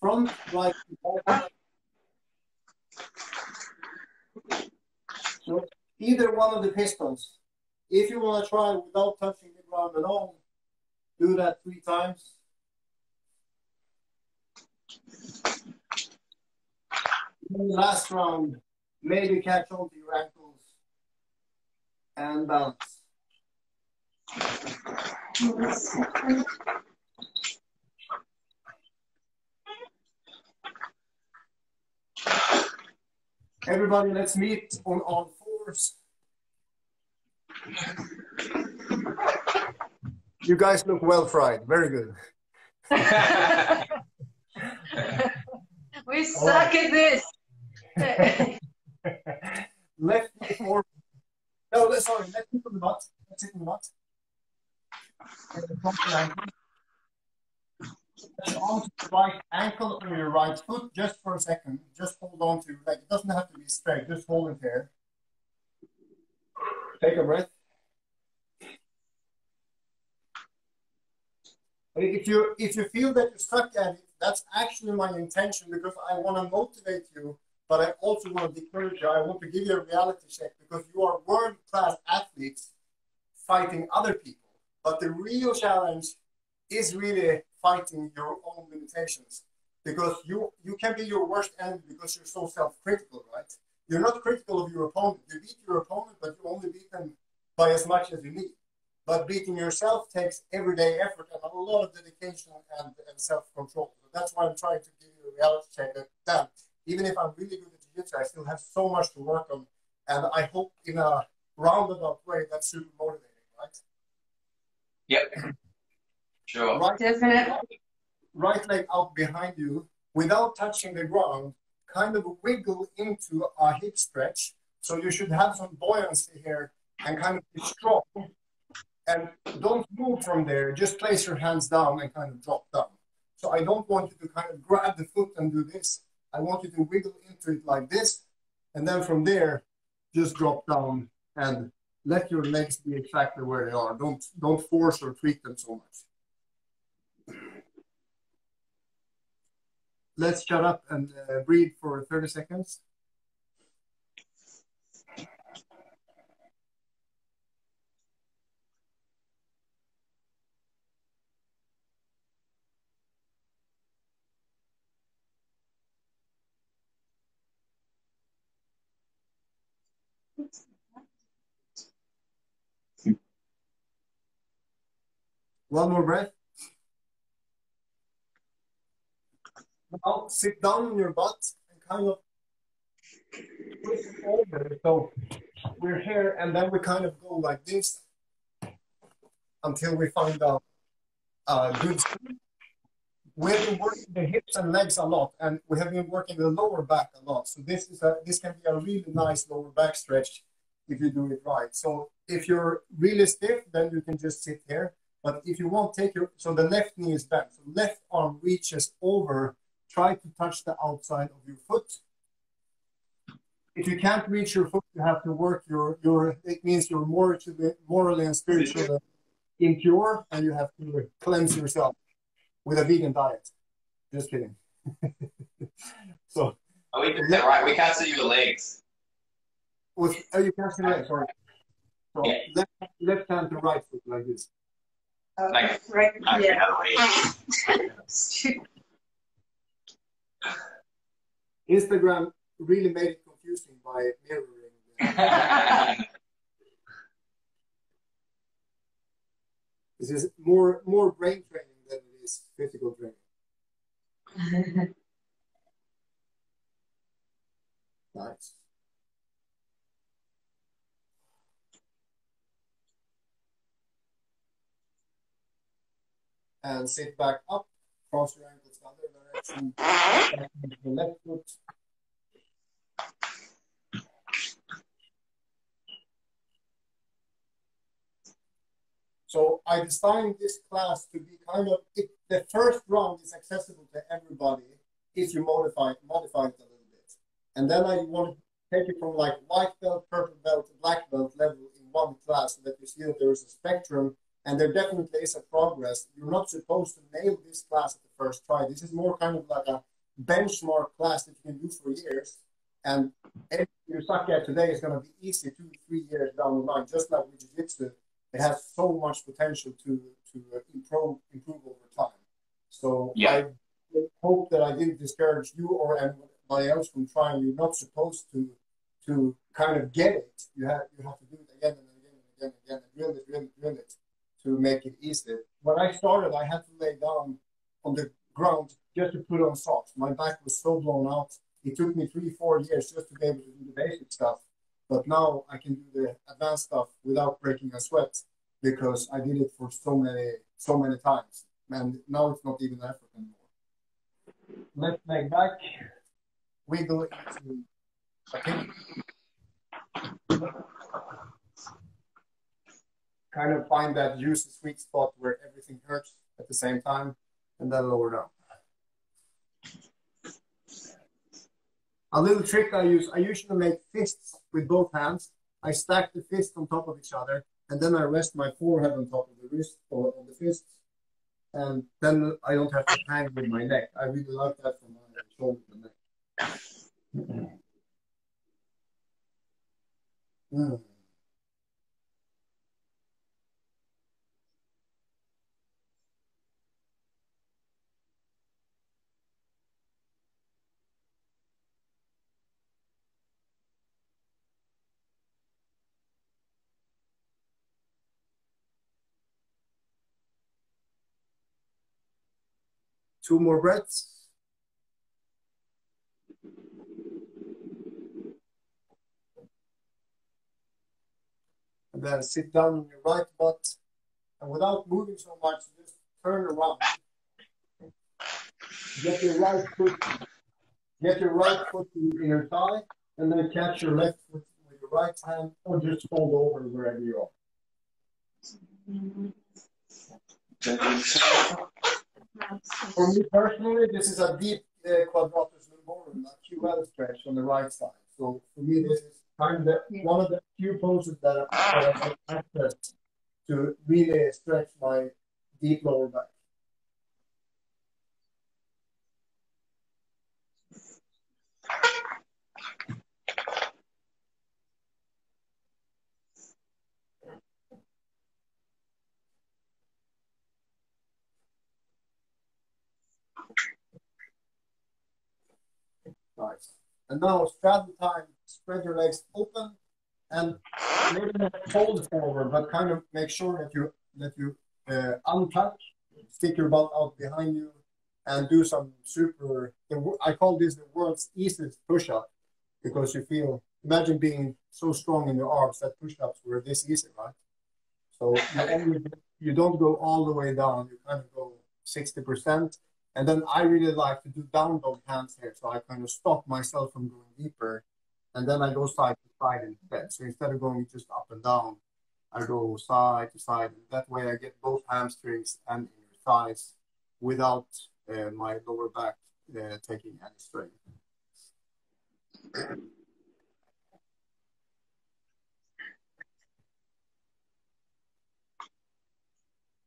front, right back. So either one of the pistons. If you want to try without touching the ground at all, do that 3 times. Last round. Maybe catch on to your ankles and bounce. Everybody, let's meet on all fours. You guys look well fried. Very good. We suck at this. Left knee forward. No, sorry, left knee from the butt. Left knee from the butt. Catch on to the right ankle or your right foot just for a second. Just hold on to your leg. It doesn't have to be straight. Just hold it there. Take a breath. If you feel that you're stuck at it, that's actually my intention, because I want to motivate you. But I also want to encourage you. I want to give you a reality check, because you are world-class athletes fighting other people. But the real challenge is really fighting your own limitations, because you can be your worst enemy because you're so self-critical, right? You're not critical of your opponent. You beat your opponent, but you only beat them by as much as you need. But beating yourself takes everyday effort and a lot of dedication and self-control. So that's why I'm trying to give you a reality check that, even if I'm really good at Jiu-Jitsu, I still have so much to work on. And I hope in a roundabout way that's super motivating, right? Yep. Sure. Right leg out behind you without touching the ground, kind of wiggle into a hip stretch. So you should have some buoyancy here and kind of be strong. And don't move from there. Just place your hands down and kind of drop down. So I don't want you to kind of grab the foot and do this. I want you to wiggle into it like this, and then from there, just drop down and let your legs be exactly where they are. Don't force or tweak them so much. let's shut up and breathe for 30 seconds. One more breath. Now sit down on your butt and kind of push over. So we're here and then we kind of go like this until we find out good speed. We have been working the hips and legs a lot, and we have been working the lower back a lot. So this is this can be a really nice lower back stretch if you do it right. So if you're really stiff, then you can just sit here. But if you won't take your, so the left knee is bent. So left arm reaches over, try to touch the outside of your foot. If you can't reach your foot, you have to work your it means you're morally and spiritually impure, and you have to cleanse yourself with a vegan diet. Just kidding. So. Oh, we can, right, we can't see your legs. With, oh, you can't see your legs, sorry. So yeah. left hand to right foot like this. Like, right, yeah. Instagram really made it confusing by mirroring. This is more brain training than it is physical training. Nice. And sit back up, cross your ankles the other direction, back into the left foot. So I designed this class to be kind of, the first round is accessible to everybody if you modify it a little bit. And then I want to take it from like white belt, purple belt, black belt level in one class so that you see that there is a spectrum. And there definitely is a progress. You're not supposed to nail this class at the first try. This is more kind of like a benchmark class that you can do for years. And if you suck at today, it's going to be easy 2-3 years down the line, just like with Jiu-Jitsu. It has so much potential to improve over time. So yeah. I hope that I didn't discourage you or anybody else from trying. You're not supposed to kind of get it. You have to do it again and again and again and again and drill it. To make it easier. When I started, I had to lay down on the ground just to put on socks. My back was so blown out. It took me 3-4 years just to be able to do the basic stuff. But now I can do the advanced stuff without breaking a sweat because I did it for so many times. And now it's not even effort anymore. Left leg back. Wiggle it into a pinch. Kind of find that use the sweet spot where everything hurts at the same time, and then lower down. A little trick I use, I usually make fists with both hands. I stack the fists on top of each other, and then I rest my forehead on top of the wrist or on the fists, and then I don't have to hang with my neck. I really like that for my shoulder and neck. Mm. Two more breaths. And then sit down on your right butt. And without moving so much, just turn around. Get your right foot in your thigh, and then catch your left foot with your right hand, or just fold over wherever you are. For me personally, this is a deep quadratus lumborum, a QL stretch on the right side. So for me, this is kind of one of the few poses that I have access to really stretch my deep lower back. life. And now straddle time, spread your legs open and maybe not fold forward, but kind of make sure that you untouch, stick your butt out behind you, and do some super, I call this the world's easiest push-up, because you feel, imagine being so strong in your arms that push-ups were this easy, right? So you don't go all the way down, you kind of go 60%. And then I really like to do down dog hands here, so I kind of stop myself from going deeper, and then I go side to side instead. So instead of going just up and down, I go side to side. And that way I get both hamstrings and inner thighs without my lower back taking any strain.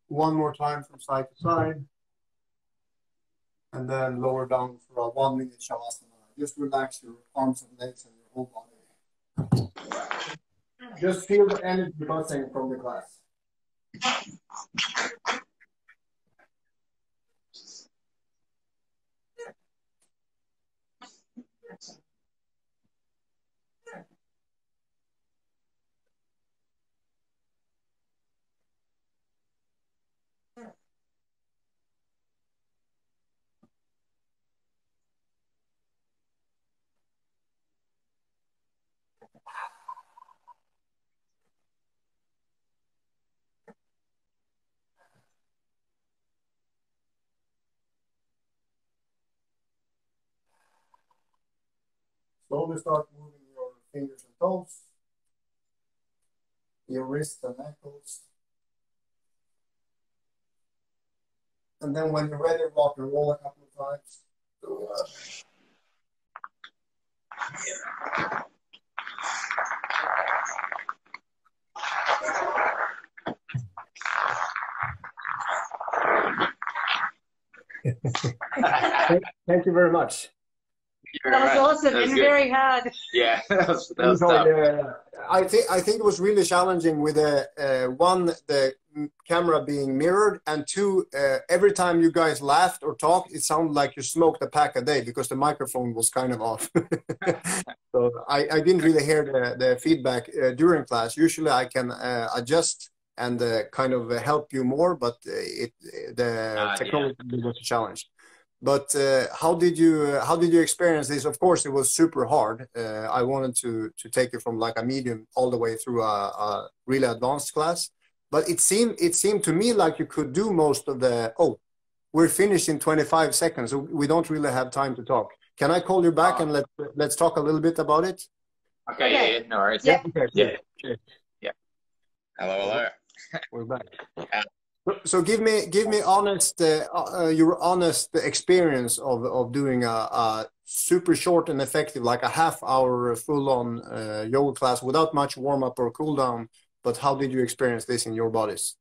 One more time from side to side. And then lower down for a 1 minute shavasana. Just relax your arms and legs and your whole body. Just feel the energy buzzing from the class. Slowly start moving your fingers and toes, your wrists and ankles. And then when you're ready, rock and roll a couple of times. So, yeah. Thank you very much. That was awesome. It was very hard. Yeah, that was tough. I think it was really challenging with one, the camera being mirrored, and two, every time you guys laughed or talked, it sounded like you smoked a pack a day because the microphone was kind of off. So I didn't really hear the feedback during class. Usually I can adjust and kind of help you more, but the technology was a challenge. But how did you experience this? Of course, it was super hard. I wanted to take it from like a medium all the way through a really advanced class. But it seemed to me like you could do most of the. Oh, we're finished in 25 seconds. So we don't really have time to talk. Can I call you back and let's talk a little bit about it? Okay. Yeah. No worries. Yeah. Okay. Yeah. Yeah. Yeah. Hello. We're back. So give me honest your honest experience of doing a super short and effective, like a half-hour full-on yoga class without much warm-up or cool-down. But how did you experience this in your bodies?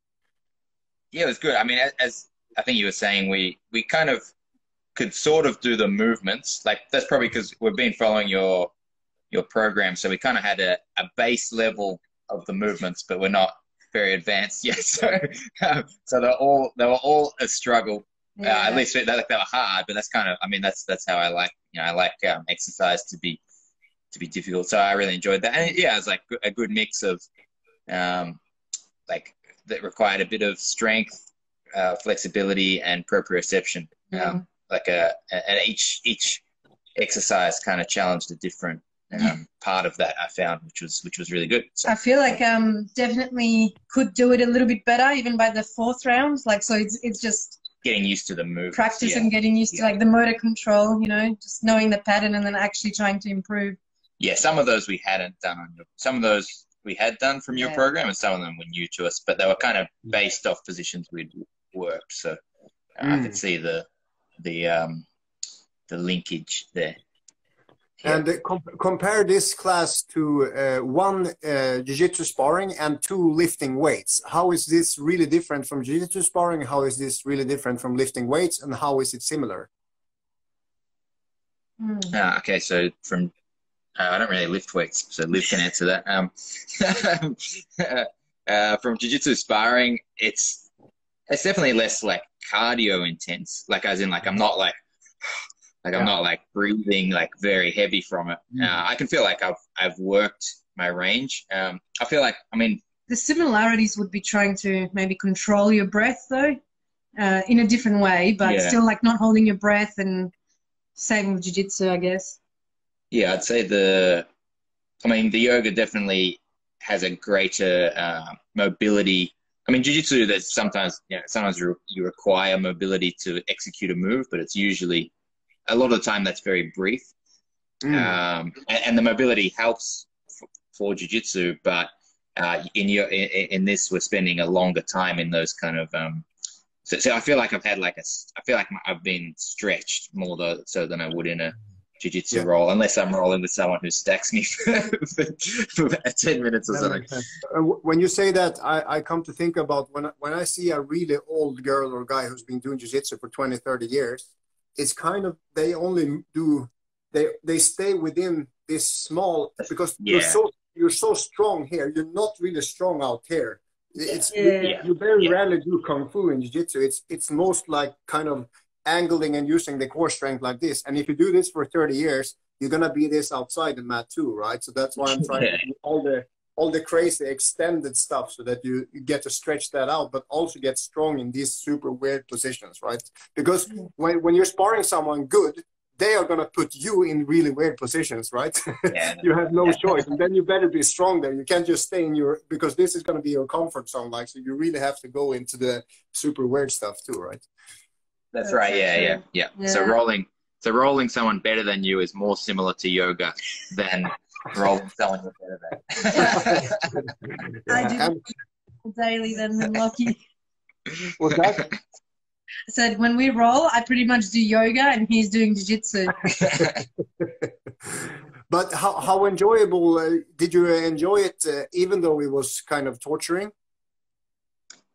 Yeah, it was good. I mean, as I think you were saying, we kind of could sort of do the movements. Like that's probably because we've been following your program, so we kind of had a base level of the movements, but we're not very advanced, yes. So they were all a struggle. Yeah. At least they were hard, but that's kind of. I mean, that's how I like. You know, I like exercise to be difficult. So I really enjoyed that, and yeah, it was like a good mix of, like that required a bit of strength, flexibility, and proprioception. Mm-hmm. And each exercise kind of challenged a different. Part of that I found, which was really good. So. I feel like definitely could do it a little bit better, even by the fourth round. Like so, it's just getting used to the move, practice, yeah. And getting used to like the motor control. You know, just knowing the pattern and then actually trying to improve. Yeah, some of those we hadn't done. Some of those we had done from your program, and some of them were new to us. But they were kind of based off positions we'd worked. So I could see the linkage there. And compare this class to one, jiu-jitsu sparring, and two, lifting weights. How is this really different from jiu-jitsu sparring? How is this really different from lifting weights? And how is it similar? Okay, so from I don't really lift weights, so Liv can answer that. From jiu-jitsu sparring, it's definitely less like cardio intense. Like as in, like I'm not like. Like, I'm not like breathing like very heavy from it. I can feel like I've worked my range. I feel like, I mean, the similarities would be trying to maybe control your breath though, in a different way, but still like not holding your breath, and same with jiu-jitsu, I guess. Yeah, I'd say the yoga definitely has a greater mobility. I mean, jiu-jitsu, there's sometimes, sometimes you require mobility to execute a move, but it's usually, a lot of the time, that's very brief. And the mobility helps for jiu-jitsu, but in this, we're spending a longer time in those kind of, so I feel like I've been stretched more than I would in a jiu-jitsu roll, unless I'm rolling with someone who stacks me for about 10 minutes or something. When you say that, I come to think about when I see a really old girl or guy who's been doing jiu-jitsu for 20, 30 years, it's kind of, they only do, they stay within this small, because you're so strong here. You're not really strong out here. It's you very rarely do kung fu in jiu-jitsu. It's most like kind of angling and using the core strength like this. And if you do this for 30 years, you're gonna be this outside the mat too, right? So that's why I'm trying to do all the crazy extended stuff so that you get to stretch that out, but also get strong in these super weird positions, right? Because when you're sparring someone good, they are gonna put you in really weird positions, right? You have no choice, and then you better be strong there. You can't just stay in your, because this is gonna be your comfort zone, like, so you really have to go into the super weird stuff too, right? That's right. Yeah. So rolling someone better than you is more similar to yoga than rolling someone who's better than. I do daily than Lockie. What's that? I said, when we roll, I pretty much do yoga and he's doing jiu-jitsu. But how enjoyable, did you enjoy it even though it was kind of torturing?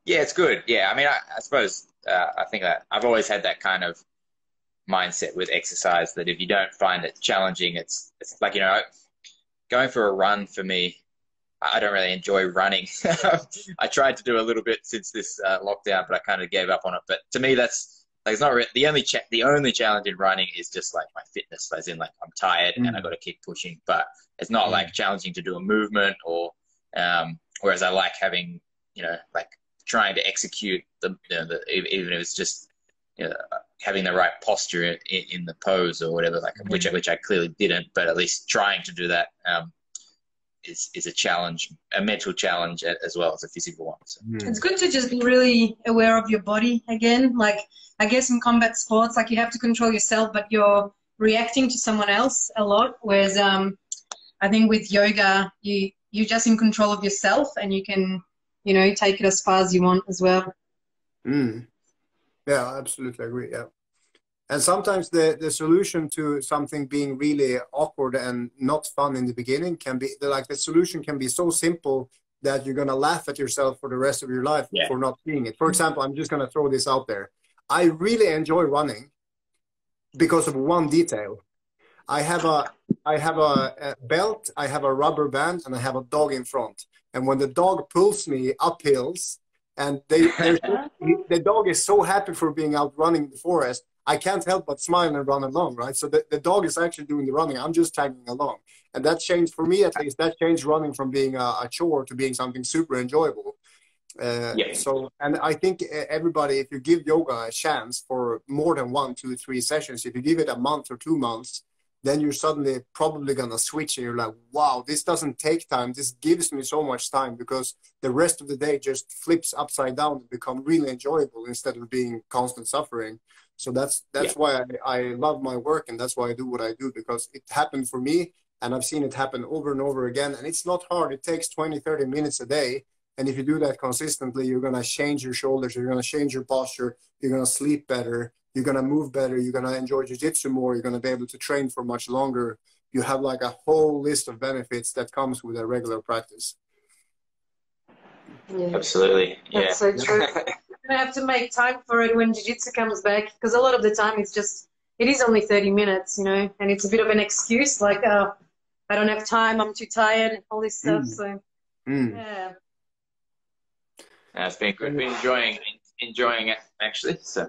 Yeah, it's good. Yeah, I mean, I suppose I think that I've always had that kind of mindset with exercise, that if you don't find it challenging, it's like, going for a run for me, I don't really enjoy running. I tried to do a little bit since this lockdown, but I kind of gave up on it. But to me, that's like, it's not really, the only challenge in running is just like my fitness, as in like I'm tired and I got to keep pushing. But it's not like challenging to do a movement, or whereas I like having like trying to execute even if it's just having the right posture in the pose or whatever, like which I clearly didn't, but at least trying to do that. Is a challenge, a mental challenge as well as a physical one. So. It's good to just be really aware of your body again. Like, I guess in combat sports, like, you have to control yourself, but you're reacting to someone else a lot. Whereas I think with yoga, you're just in control of yourself, and you can, take it as far as you want as well. Yeah, I absolutely agree. Yeah. And sometimes the solution to something being really awkward and not fun in the beginning can be, like, the solution can be so simple that you're going to laugh at yourself for the rest of your life for not seeing it. For example, I'm just going to throw this out there. I really enjoy running because of one detail. I have a belt, I have a rubber band, and I have a dog in front. And when the dog pulls me up hills, and the dog is so happy for being out running in the forest, I can't help but smile and run along, right? So the dog is actually doing the running. I'm just tagging along. And that changed, for me at least, that changed running from being a chore to being something super enjoyable. So, and I think everybody, if you give yoga a chance for more than 1, 2, 3 sessions, if you give it a month or 2 months, then you're suddenly probably going to switch, and you're like, wow, this doesn't take time. This gives me so much time, because the rest of the day just flips upside down and become really enjoyable instead of being constant suffering. So that's why I love my work, and that's why I do what I do, because it happened for me, and I've seen it happen over and over again. And it's not hard. It takes 20, 30 minutes a day. And if you do that consistently, you're going to change your shoulders. You're going to change your posture. You're going to sleep better. You're going to move better. You're going to enjoy jiu-jitsu more. You're going to be able to train for much longer. You have like a whole list of benefits that comes with a regular practice. Yeah. Absolutely. That's so true. Gonna have to make time for it when jiu-jitsu comes back, because a lot of the time it is only 30 minutes, and it's a bit of an excuse, like, oh, I don't have time, I'm too tired, all this stuff. So it's been good. I've been enjoying it, actually. So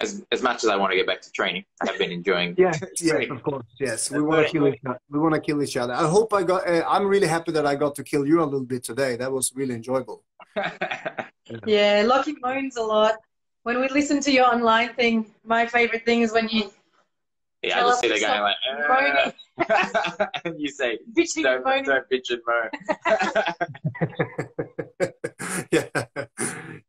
as much as I want to go back to training, I have been enjoying. Of course, yes. We want to kill each other. We want to kill each other. I hope I got. I'm really happy that I got to kill you a little bit today. That was really enjoyable. Yeah, Lachlan moans a lot. When we listen to your online thing, my favorite thing is when you. Yeah, I just see the guy like, and you say, don't bitch and moan.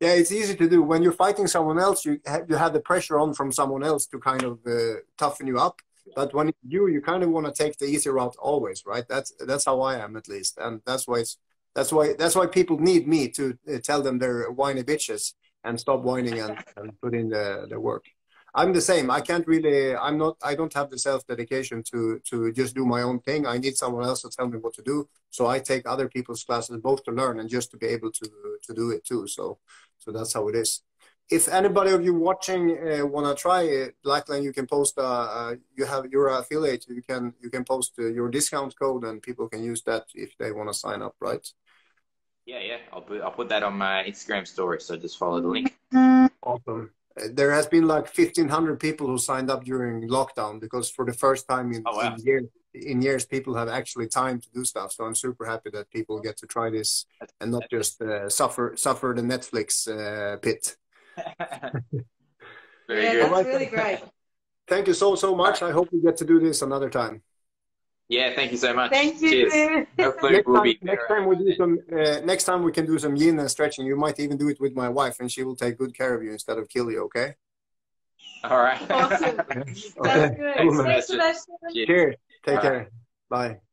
Yeah, it's easy to do. When you're fighting someone else, you have the pressure on from someone else to kind of toughen you up. But when it's you kind of want to take the easy route always, right? That's how I am, at least, and that's why people need me to tell them they're whiny bitches and stop whining and put in the work. I'm the same. I can't really. I don't have the self-dedication to just do my own thing. I need someone else to tell me what to do. So I take other people's classes both to learn and just to be able to do it too. So that's how it is. If anybody of you watching wanna try it, Blackline, you can post. You're an affiliate. You can post your discount code and people can use that if they wanna sign up, right? Yeah. I'll put that on my Instagram story. So just follow the link. Awesome. There has been like 1,500 people who signed up during lockdown because for the first time in years, people have actually time to do stuff. So I'm super happy that people get to try this and not just suffer the Netflix pit. Very good. That's really great. Thank you so much. I hope we get to do this another time. Yeah, thank you so much. Thank you. Cheers. Next time we can do some yin and stretching. You might even do it with my wife, and she will take good care of you instead of kill you. Okay. All right. Awesome. That's good. Thanks, Sebastian. Cheers. Take care. Bye.